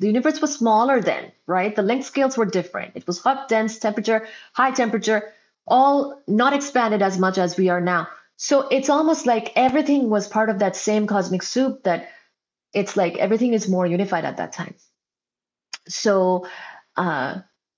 The universe was smaller then, right? The length scales were different. It was hot, dense, temperature, high temperature, all not expanded as much as we are now. So it's almost like everything was part of that same cosmic soup, that it's like everything is more unified at that time. So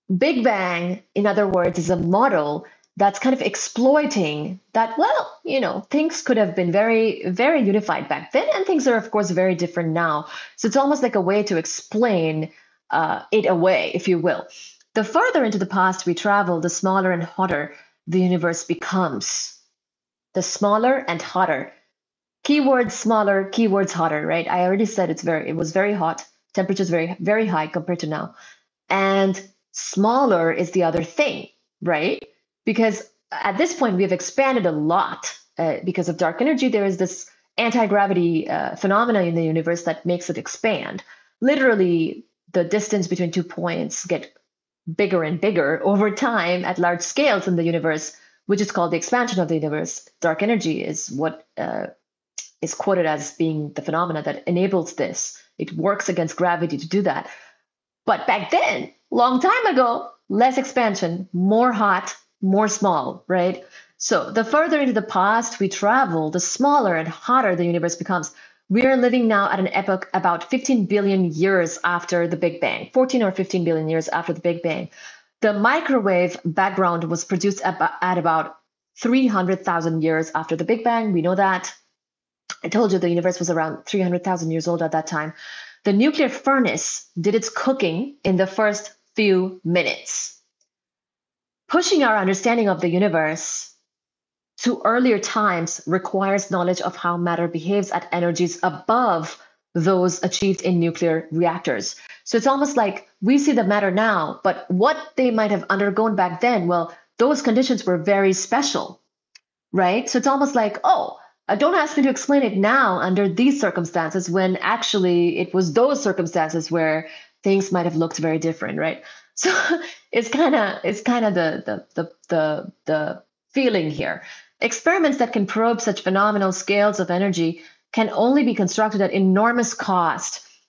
Big Bang, in other words, is a model that's kind of exploiting that, well, you know, things could have been very, very unified back then, and things are, of course, very different now. So it's almost like a way to explain it away, if you will. The further into the past we travel, the smaller and hotter the universe becomes. The smaller and hotter. Keywords smaller, keywords hotter, right? I already said it was very hot. Temperature's very, very high compared to now. And smaller is the other thing, right? Because at this point, we have expanded a lot because of dark energy. There is this anti-gravity phenomena in the universe that makes it expand. Literally, the distance between two points get bigger and bigger over time at large scales in the universe, which is called the expansion of the universe. Dark energy is what is quoted as being the phenomena that enables this. It works against gravity to do that. But back then, long time ago, less expansion, more hot, more small, right? So the further into the past we travel, the smaller and hotter the universe becomes. We are living now at an epoch about 15 billion years after the Big Bang, 14 or 15 billion years after the Big Bang. The microwave background was produced at about 300,000 years after the Big Bang. We know that. I told you the universe was around 300,000 years old at that time. The nuclear furnace did its cooking in the first few minutes, pushing our understanding of the universe to earlier times requires knowledge of how matter behaves at energies above those achieved in nuclear reactors. So it's almost like we see the matter now, but what they might have undergone back then, well, those conditions were very special, right? So it's almost like, oh, don't ask me to explain it now under these circumstances, when actually it was those circumstances where things might have looked very different, right? So it's kind of the feeling here. Experiments that can probe such phenomenal scales of energy can only be constructed at enormous cost